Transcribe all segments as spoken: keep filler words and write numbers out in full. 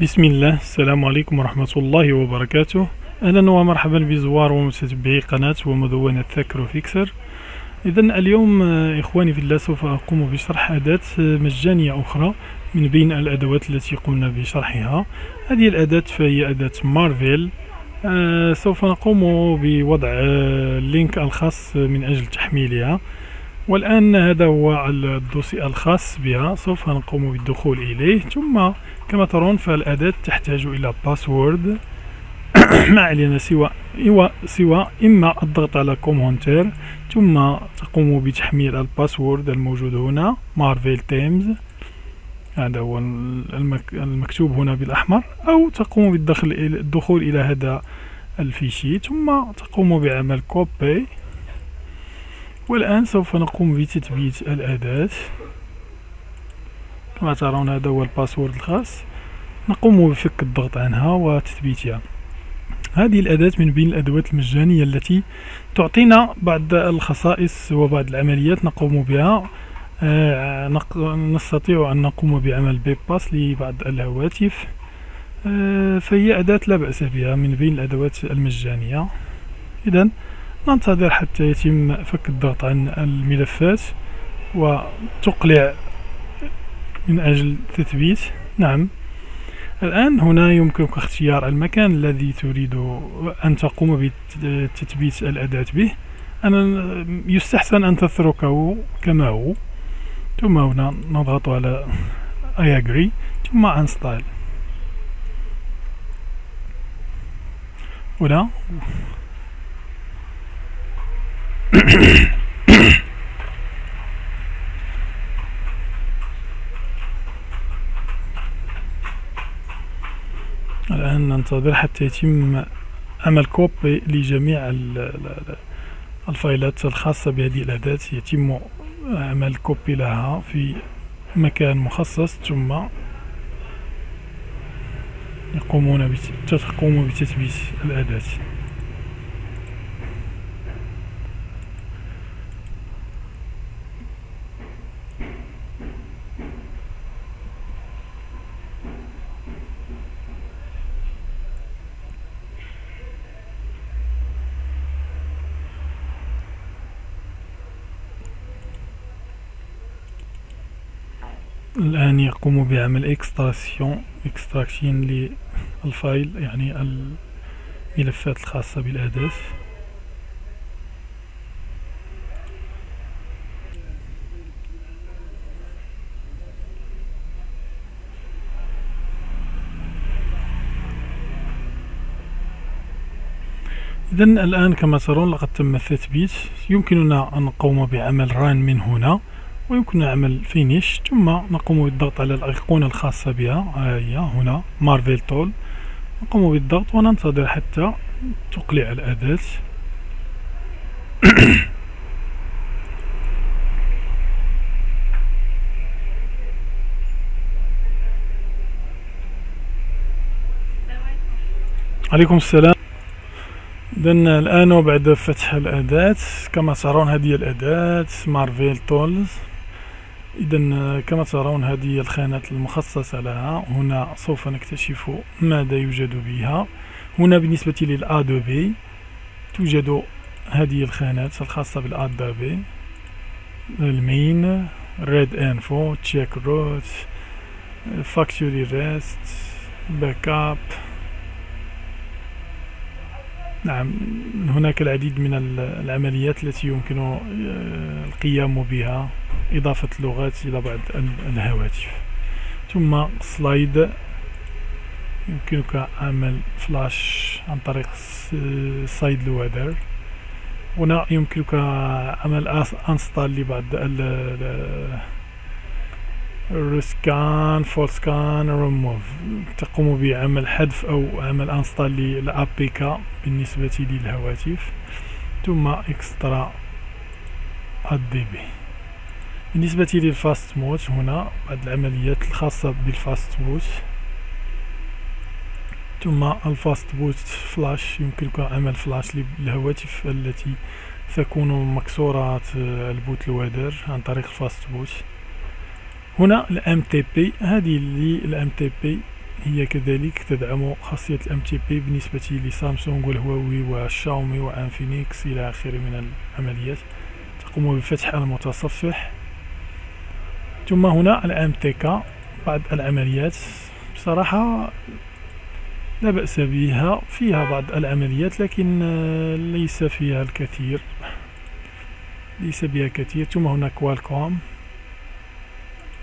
بسم الله، السلام عليكم ورحمة الله وبركاته. أهلا ومرحبا بزوار ومتتبعي قناة ومدونة تك ريفيكسر. إذا اليوم إخواني في الله سوف أقوم بشرح أداة مجانية أخرى من بين الأدوات التي قمنا بشرحها. هذه الأداة فهي أداة مارفل. آه سوف نقوم بوضع اللينك الخاص من أجل تحميلها، والآن هذا هو الدوسي الخاص بها. سوف نقوم بالدخول إليه، ثم كما ترون فالأداة تحتاج إلى باسورد. ما علينا سوى سوى إما الضغط على كومنتر ثم تقوم بتحميل الباسورد الموجود هنا، مارفل تيمز، هذا هو المكتوب هنا بالأحمر، أو تقوم بالدخول إلى هذا الفيشي ثم تقوم بعمل كوبي. والآن سوف نقوم بتثبيت الأداة. كما ترون هذا هو الباسورد الخاص، نقوم بفك الضغط عنها وتثبيتها. هذه الأداة من بين الأدوات المجانية التي تعطينا بعض الخصائص وبعض العمليات نقوم بها. آه نق... نستطيع أن نقوم بعمل بيباس لبعض الهواتف. آه فهي أداة لا بأس بها من بين الأدوات المجانية. إذن ننتظر حتى يتم فك الضغط عن الملفات وتقلع من أجل تثبيت. نعم، الآن هنا يمكنك اختيار المكان الذي تريد أن تقوم بتثبيت الأداة به. أنا يستحسن أن تتركه كما هو، ثم هنا نضغط على I agree ثم Install. هنا الآن ننتظر حتى يتم عمل كوبي لجميع الفايلات الخاصة بهذه الأداة. يتم عمل كوبي لها في مكان مخصص، ثم يقومون تقوم بتثبيت الأداة. الآن يقوم بعمل إكستراكشن إكستراكشن للفايل، يعني الملفات الخاصة بالأداة. إذن الآن كما ترون لقد تم التثبيت. يمكننا أن نقوم بعمل ران من هنا، ويمكننا عمل فينيش، ثم نقوم بالضغط على الأيقونة الخاصة بها. ها هي هنا مارفل تول، نقوم بالضغط وننتظر حتى تقلع الأداة. عليكم السلام. إذن الآن وبعد فتح الأداة كما ترون هذه الأداة مارفل تولز. إذن كما ترون هذه الخانة المخصصة لها. هنا سوف نكتشف ماذا يوجد بها. هنا بالنسبة للأدوبي توجد هذه الخانات الخاصة بالأدوبي، المين، ريد انفو، تشيك روت، فاكتوري ريست، باك اب. نعم، هناك العديد من العمليات التي يمكن القيام بها، إضافة لغات إلى بعض الهواتف. ثم سلايد، يمكنك عمل فلاش عن طريق سايد لوادر. هنا يمكنك عمل انستال لبعض الرسكان، فولسكان، ريموف. تقوم بعمل حذف أو عمل انستال للأبيكا بالنسبة للهواتف. ثم اكسترا الدي بي. بالنسبة للفاست موت هنا بعض العمليات الخاصة بالفاست بوت. ثم الفاست بوت فلاش، يمكنك عمل فلاش للهواتف التي تكون مكسورة البوت الوادر عن طريق الفاست بوت. هنا الام تي بي، هذه اللي الام تي بي هي كذلك تدعم خاصية الام تي بي بالنسبة لسامسونج والهواوي والشاومي وانفينيكس الى اخره من العمليات. تقوم بفتح المتصفح، ثم هنا الام تي كا، بعض العمليات بصراحة لا بأس بها، فيها بعض العمليات لكن ليس فيها الكثير، ليس بها كثير. ثم هنا كوالكوم،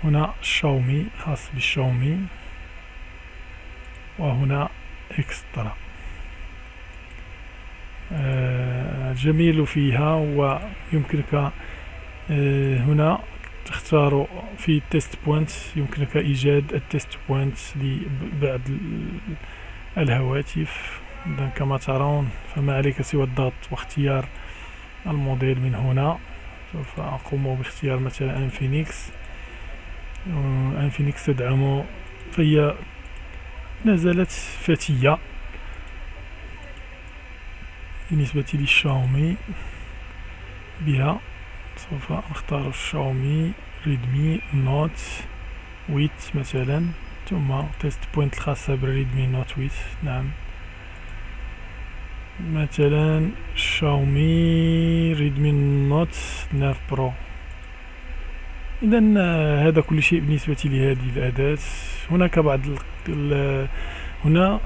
هنا شاومي خاص بالشاومي، وهنا اكسترا. الجميل فيها ويمكنك هنا تختار في تيست بوينت، يمكنك ايجاد التيست بوينت لبعض الهواتف. إذن كما ترون فما عليك سوى الضغط واختيار الموديل من هنا. سوف اقوم باختيار مثلا انفينيكس. انفينيكس تدعم، فهي نزلت فتية بالنسبة للشاومي بها. سوف نختار الشاومي ريدمي نوت ويت مثلا، ثم تيست بوينت الخاصة بالريدمي نوت ويت. نعم مثلا شاومي ريدمي نوت تسعة برو. إذن هذا كل شيء بالنسبة لهذه الأداة. هناك بعض ال هنا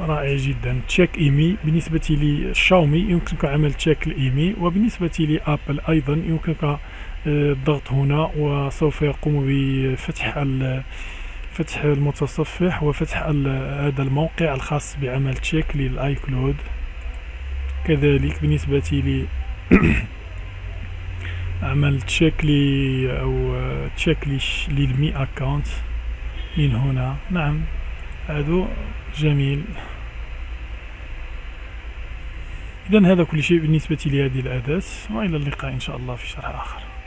رائع جدا تشيك ايمي. بالنسبة للشاومي يمكنك عمل تشيك الايمي، وبالنسبة لأبل أيضا يمكنك الضغط هنا وسوف يقوم بفتح فتح المتصفح وفتح هذا الموقع الخاص بعمل تشيك للآي كلود. كذلك بالنسبة ل عمل تشيك لي او تشيك للمي اكونت من هنا. نعم هذا جميل. اذا هذا كل شيء بالنسبة لهذه الأداة، والى اللقاء ان شاء الله في شرح اخر.